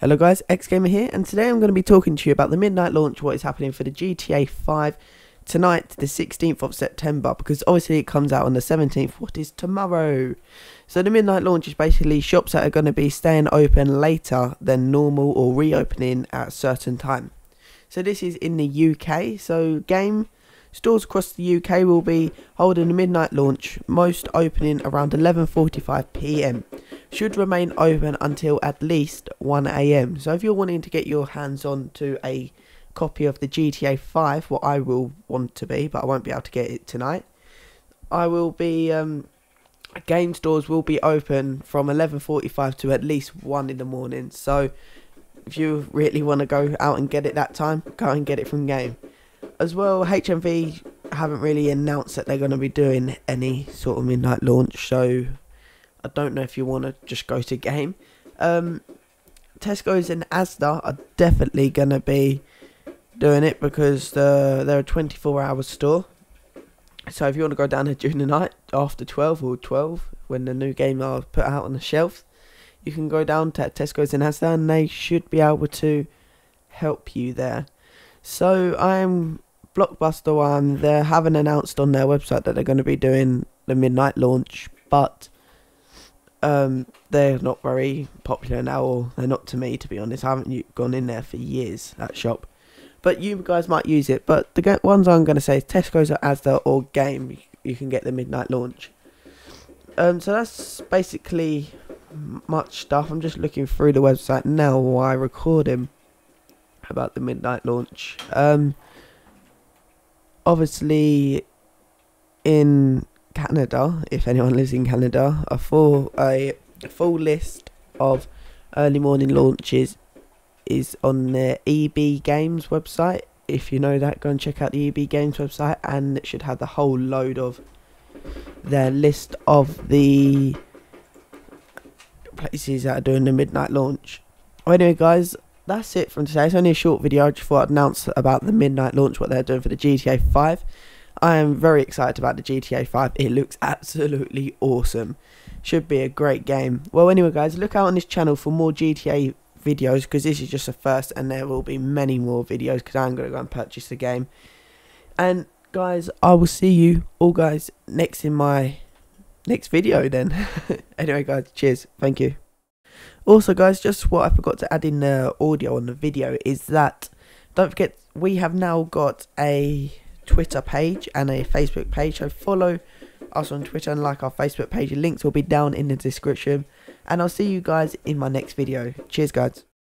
Hello guys, XGamer here, and today I'm going to be talking to you about the midnight launch, what is happening for the GTA 5 tonight, the 16th of September, because obviously it comes out on the 17th, what is tomorrow? So the midnight launch is basically shops that are going to be staying open later than normal or reopening at a certain time. So this is in the UK, so Game stores across the UK will be holding the midnight launch, most opening around 11:45 PM. Should remain open until at least 1 AM. So if you're wanting to get your hands on to a copy of the GTA 5, what I will want to be, but I won't be able to get it tonight, I will be, game stores will be open from 11:45 to at least 1 in the morning. So if you really want to go out and get it that time, go and get it from Game. As well, HMV haven't really announced that they're going to be doing any sort of midnight launch, so I don't know if you want to just go to Game. Tesco's and Asda are definitely going to be doing it because they're a 24-hour store. So if you want to go down there during the night after 12 or 12 when the new game are put out on the shelf, you can go down to Tesco's and Asda and they should be able to help you there. So I'm Blockbuster one. They haven't announced on their website that they're going to be doing the midnight launch, but they're not very popular now, or they're not to me, to be honest. I haven't gone in there for years, that shop, but you guys might use it. But the ones I'm going to say is Tesco's or Asda or Game. You can get the midnight launch. So that's basically much stuff. I'm just looking through the website now while I record him about the midnight launch. Obviously in Canada, if anyone lives in Canada, a full list of early morning launches is on the EB Games website. If you know that, go and check out the EB Games website and it should have the whole load of their list of the places that are doing the midnight launch. Anyway guys, that's it from today. It's only a short video. I just thought I'd announce about the midnight launch, what they're doing for the GTA 5. I am very excited about the GTA 5. It looks absolutely awesome. Should be a great game. Well, anyway, guys, look out on this channel for more GTA videos because this is just the first and there will be many more videos because I'm going to go and purchase the game. And, guys, I will see you all, guys, next in my next video then. Anyway, guys, cheers. Thank you. Also, guys, just what I forgot to add in the audio on the video is that, don't forget, we have now got a Twitter page and a Facebook page, so follow us on Twitter and like our Facebook page. Links will be down in the description, and I'll see you guys in my next video. Cheers guys.